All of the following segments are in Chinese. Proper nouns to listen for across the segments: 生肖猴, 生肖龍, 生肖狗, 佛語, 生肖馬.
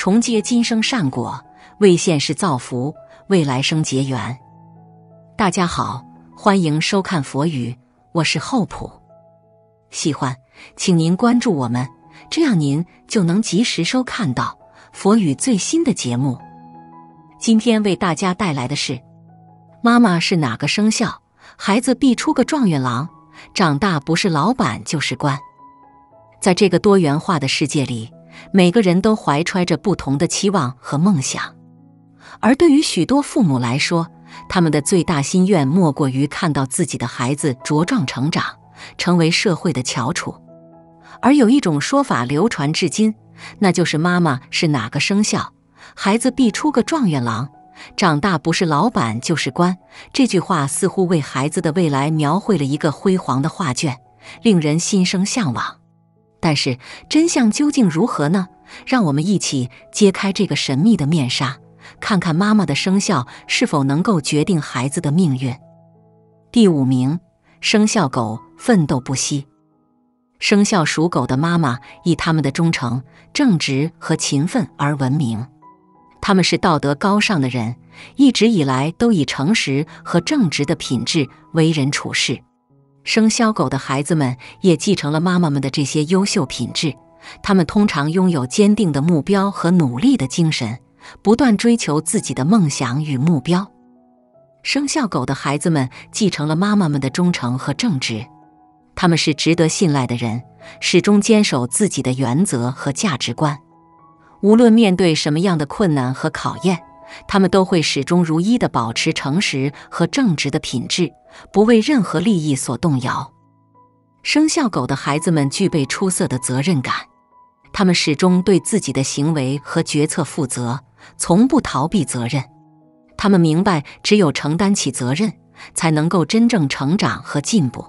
重接今生善果，为现世造福，为来生结缘。大家好，欢迎收看佛语，我是厚朴。喜欢，请您关注我们，这样您就能及时收看到佛语最新的节目。今天为大家带来的是：妈妈是哪个生肖，孩子必出个状元郎，长大不是老板就是官。在这个多元化的世界里，每个人都怀揣着不同的期望和梦想，而对于许多父母来说，他们的最大心愿莫过于看到自己的孩子茁壮成长，成为社会的翘楚。而有一种说法流传至今，那就是妈妈是哪个生肖，孩子必出个状元郎，长大不是老板就是官。这句话似乎为孩子的未来描绘了一个辉煌的画卷，令人心生向往。但是真相究竟如何呢？让我们一起揭开这个神秘的面纱，看看妈妈的生肖是否能够决定孩子的命运。第5名，生肖狗，奋斗不息。生肖属狗的妈妈以他们的忠诚、正直和勤奋而闻名。他们是道德高尚的人，一直以来都以诚实和正直的品质为人处事。生肖狗的孩子们也继承了妈妈们的这些优秀品质，他们通常拥有坚定的目标和努力的精神，不断追求自己的梦想与目标。生肖狗的孩子们继承了妈妈们的忠诚和正直，他们是值得信赖的人，始终坚守自己的原则和价值观。无论面对什么样的困难和考验，他们都会始终如一地保持诚实和正直的品质，不为任何利益所动摇。生肖狗的孩子们具备出色的责任感，他们始终对自己的行为和决策负责，从不逃避责任。他们明白，只有承担起责任，才能够真正成长和进步。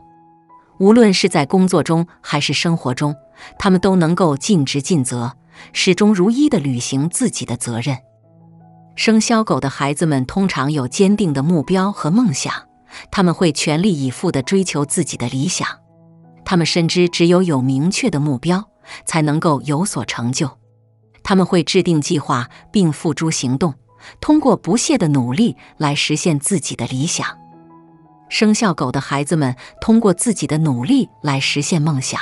无论是在工作中还是生活中，他们都能够尽职尽责，始终如一地履行自己的责任。生肖狗的孩子们通常有坚定的目标和梦想，他们会全力以赴地追求自己的理想。他们深知只有明确的目标，才能够有所成就。他们会制定计划并付诸行动，通过不懈的努力来实现自己的理想。生肖狗的孩子们通过自己的努力来实现梦想。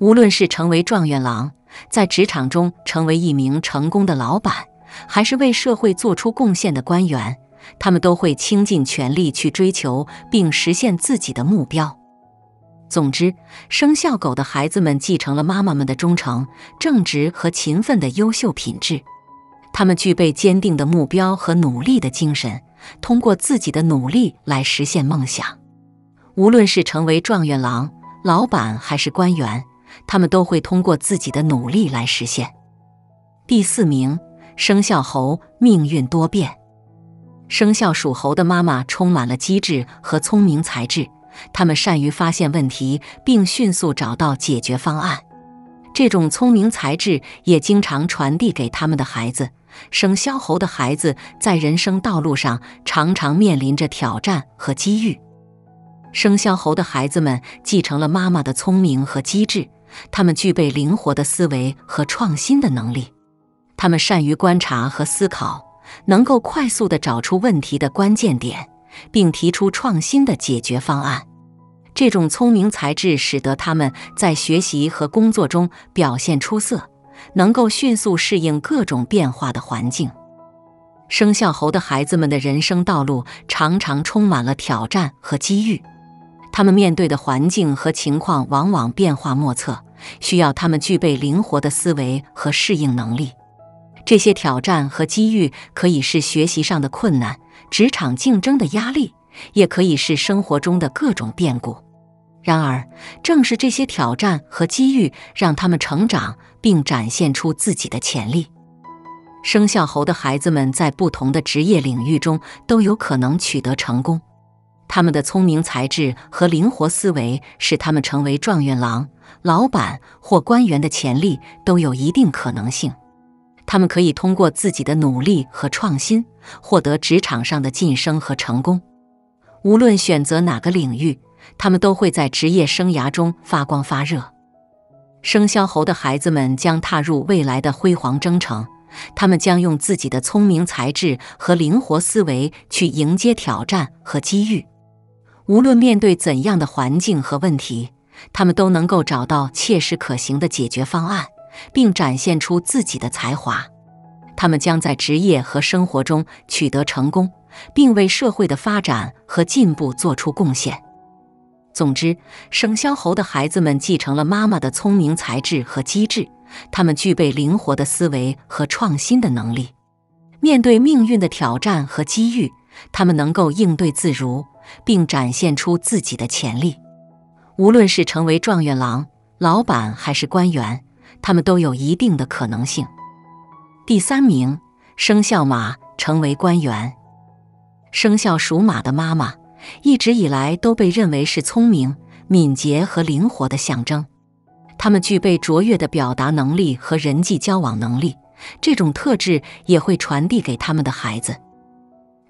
无论是成为状元郎，在职场中成为一名成功的老板，还是为社会做出贡献的官员，他们都会倾尽全力去追求并实现自己的目标。总之，生肖狗的孩子们继承了妈妈们的忠诚、正直和勤奋的优秀品质。他们具备坚定的目标和努力的精神，通过自己的努力来实现梦想。无论是成为状元郎、老板还是官员，他们都会通过自己的努力来实现。第4名，生肖猴，命运多变。生肖属猴的妈妈充满了机智和聪明才智，她们善于发现问题，并迅速找到解决方案。这种聪明才智也经常传递给他们的孩子。生肖猴的孩子在人生道路上常常面临着挑战和机遇。生肖猴的孩子们继承了妈妈的聪明和机智，他们具备灵活的思维和创新的能力。他们善于观察和思考，能够快速地找出问题的关键点，并提出创新的解决方案。这种聪明才智使得他们在学习和工作中表现出色，能够迅速适应各种变化的环境。生肖猴的孩子们的人生道路常常充满了挑战和机遇，他们面对的环境和情况往往变化莫测，需要他们具备灵活的思维和适应能力。这些挑战和机遇可以是学习上的困难、职场竞争的压力，也可以是生活中的各种变故。然而，正是这些挑战和机遇让他们成长，并展现出自己的潜力。生肖猴的孩子们在不同的职业领域中都有可能取得成功。他们的聪明才智和灵活思维使他们成为状元郎、老板或官员的潜力都有一定可能性。他们可以通过自己的努力和创新，获得职场上的晋升和成功。无论选择哪个领域，他们都会在职业生涯中发光发热。生肖猴的孩子们将踏入未来的辉煌征程，他们将用自己的聪明才智和灵活思维去迎接挑战和机遇。无论面对怎样的环境和问题，他们都能够找到切实可行的解决方案，并展现出自己的才华。他们将在职业和生活中取得成功，并为社会的发展和进步做出贡献。总之，生肖猴的孩子们继承了妈妈的聪明才智和机智，他们具备灵活的思维和创新的能力。面对命运的挑战和机遇，他们能够应对自如，并展现出自己的潜力。无论是成为状元郎、老板还是官员，他们都有一定的可能性。第三名，生肖马成为官员。生肖属马的妈妈一直以来都被认为是聪明、敏捷和灵活的象征。他们具备卓越的表达能力和人际交往能力，这种特质也会传递给他们的孩子。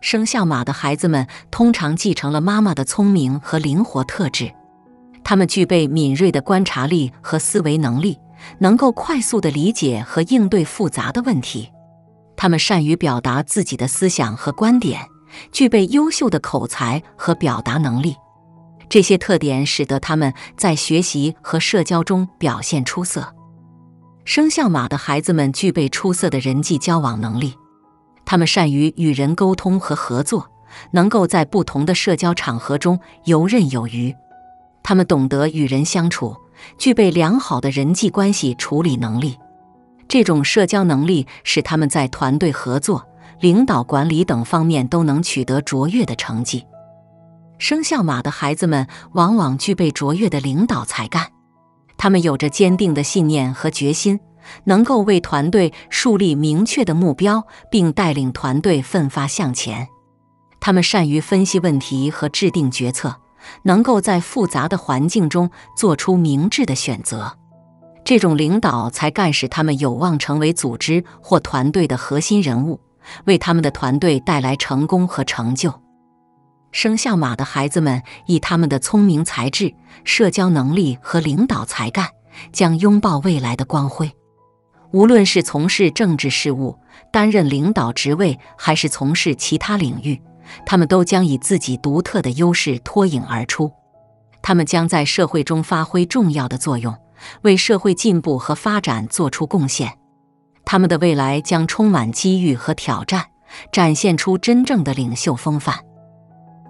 生肖马的孩子们通常继承了妈妈的聪明和灵活特质，他们具备敏锐的观察力和思维能力，能够快速地理解和应对复杂的问题。他们善于表达自己的思想和观点，具备优秀的口才和表达能力。这些特点使得他们在学习和社交中表现出色。生肖马的孩子们具备出色的人际交往能力，他们善于与人沟通和合作，能够在不同的社交场合中游刃有余。他们懂得与人相处，具备良好的人际关系处理能力。这种社交能力使他们在团队合作、领导管理等方面都能取得卓越的成绩。生肖马的孩子们往往具备卓越的领导才干，他们有着坚定的信念和决心，能够为团队树立明确的目标，并带领团队奋发向前。他们善于分析问题和制定决策，能够在复杂的环境中做出明智的选择。这种领导才干使他们有望成为组织或团队的核心人物，为他们的团队带来成功和成就。生肖马的孩子们以他们的聪明才智、社交能力和领导才干，将拥抱未来的光辉。无论是从事政治事务、担任领导职位，还是从事其他领域，他们都将以自己独特的优势脱颖而出。他们将在社会中发挥重要的作用，为社会进步和发展做出贡献。他们的未来将充满机遇和挑战，展现出真正的领袖风范。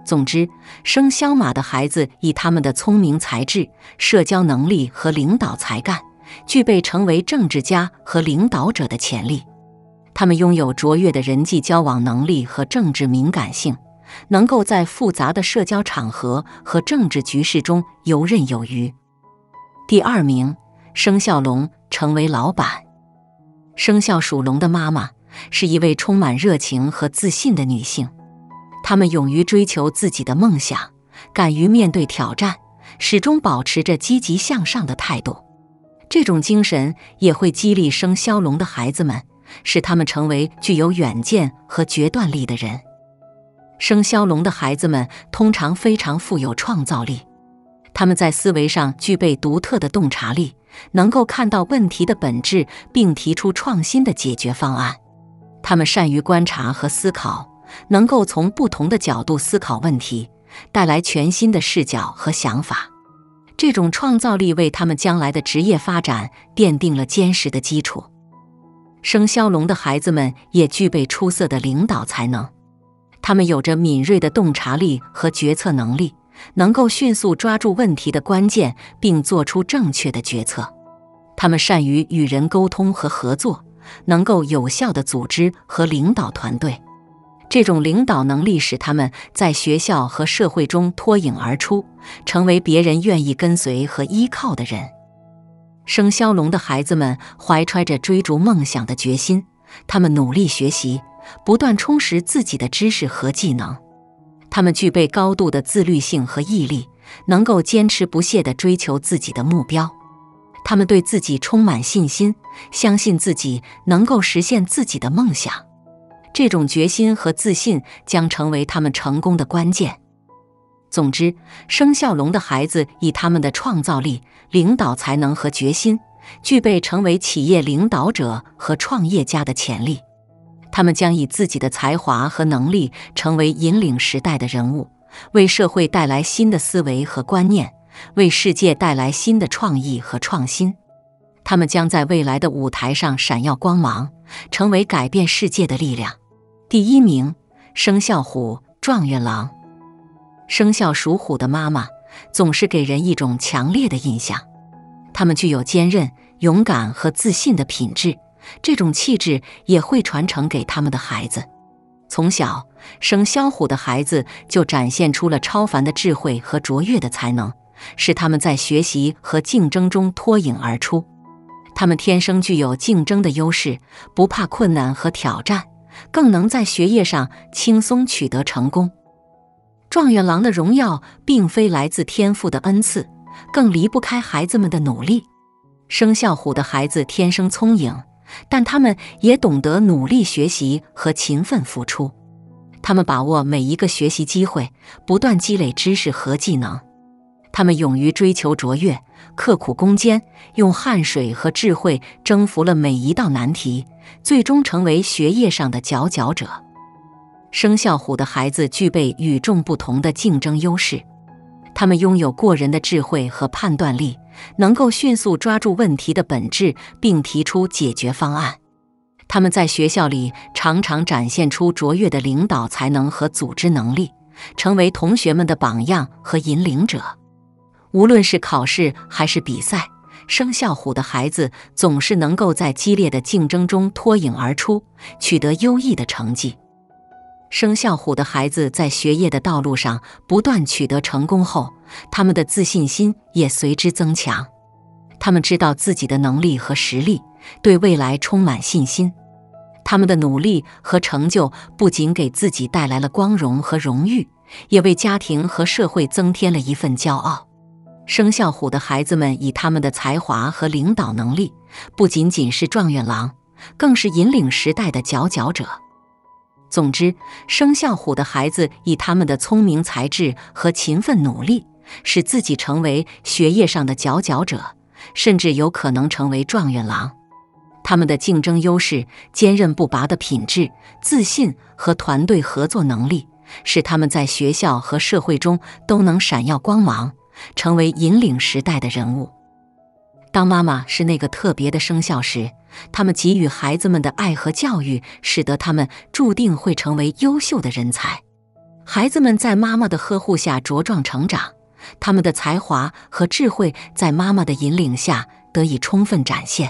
总之，生肖马的孩子以他们的聪明才智、社交能力和领导才干，具备成为政治家和领导者的潜力。他们拥有卓越的人际交往能力和政治敏感性，能够在复杂的社交场合和政治局势中游刃有余。第二名，生肖龙成为老板。生肖属龙的妈妈是一位充满热情和自信的女性。他们勇于追求自己的梦想，敢于面对挑战，始终保持着积极向上的态度。这种精神也会激励生肖龙的孩子们，使他们成为具有远见和决断力的人。生肖龙的孩子们通常非常富有创造力，他们在思维上具备独特的洞察力，能够看到问题的本质，并提出创新的解决方案。他们善于观察和思考，能够从不同的角度思考问题，带来全新的视角和想法。这种创造力为他们将来的职业发展奠定了坚实的基础。生肖龙的孩子们也具备出色的领导才能，他们有着敏锐的洞察力和决策能力，能够迅速抓住问题的关键，并做出正确的决策。他们善于与人沟通和合作，能够有效地组织和领导团队。这种领导能力使他们在学校和社会中脱颖而出，成为别人愿意跟随和依靠的人。生肖龙的孩子们怀揣着追逐梦想的决心，他们努力学习，不断充实自己的知识和技能。他们具备高度的自律性和毅力，能够坚持不懈地追求自己的目标。他们对自己充满信心，相信自己能够实现自己的梦想。这种决心和自信将成为他们成功的关键。总之，生肖龙的孩子以他们的创造力、领导才能和决心，具备成为企业领导者和创业家的潜力。他们将以自己的才华和能力成为引领时代的人物，为社会带来新的思维和观念，为世界带来新的创意和创新。他们将在未来的舞台上闪耀光芒，成为改变世界的力量。第1名，生肖虎，状元郎。生肖属虎的妈妈总是给人一种强烈的印象，他们具有坚韧、勇敢和自信的品质，这种气质也会传承给他们的孩子。从小，生肖虎的孩子就展现出了超凡的智慧和卓越的才能，使他们在学习和竞争中脱颖而出。他们天生具有竞争的优势，不怕困难和挑战，更能在学业上轻松取得成功。状元郎的荣耀并非来自天赋的恩赐，更离不开孩子们的努力。生肖虎的孩子天生聪颖，但他们也懂得努力学习和勤奋付出。他们把握每一个学习机会，不断积累知识和技能。他们勇于追求卓越，刻苦攻坚，用汗水和智慧征服了每一道难题，最终成为学业上的佼佼者。生肖虎的孩子具备与众不同的竞争优势，他们拥有过人的智慧和判断力，能够迅速抓住问题的本质并提出解决方案。他们在学校里常常展现出卓越的领导才能和组织能力，成为同学们的榜样和引领者。无论是考试还是比赛，生肖虎的孩子总是能够在激烈的竞争中脱颖而出，取得优异的成绩。生肖虎的孩子在学业的道路上不断取得成功后，他们的自信心也随之增强。他们知道自己的能力和实力，对未来充满信心。他们的努力和成就不仅给自己带来了光荣和荣誉，也为家庭和社会增添了一份骄傲。生肖虎的孩子们以他们的才华和领导能力，不仅仅是状元郎，更是引领时代的佼佼者。总之，生肖虎的孩子以他们的聪明才智和勤奋努力，使自己成为学业上的佼佼者，甚至有可能成为状元郎。他们的竞争优势、坚韧不拔的品质、自信和团队合作能力，使他们在学校和社会中都能闪耀光芒，成为引领时代的人物。当妈妈是那个特别的生肖时，他们给予孩子们的爱和教育，使得他们注定会成为优秀的人才。孩子们在妈妈的呵护下茁壮成长，他们的才华和智慧在妈妈的引领下得以充分展现。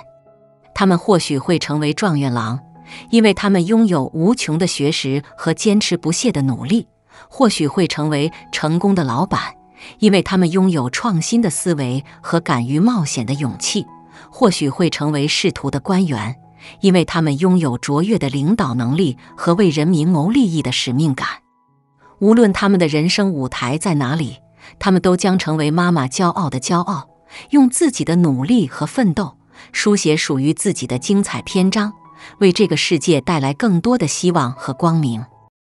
他们或许会成为状元郎，因为他们拥有无穷的学识和坚持不懈的努力；或许会成为成功的老板，因为他们拥有创新的思维和敢于冒险的勇气；或许会成为仕途的官员，因为他们拥有卓越的领导能力和为人民谋利益的使命感。无论他们的人生舞台在哪里，他们都将成为妈妈骄傲的骄傲，用自己的努力和奋斗，书写属于自己的精彩篇章，为这个世界带来更多的希望和光明。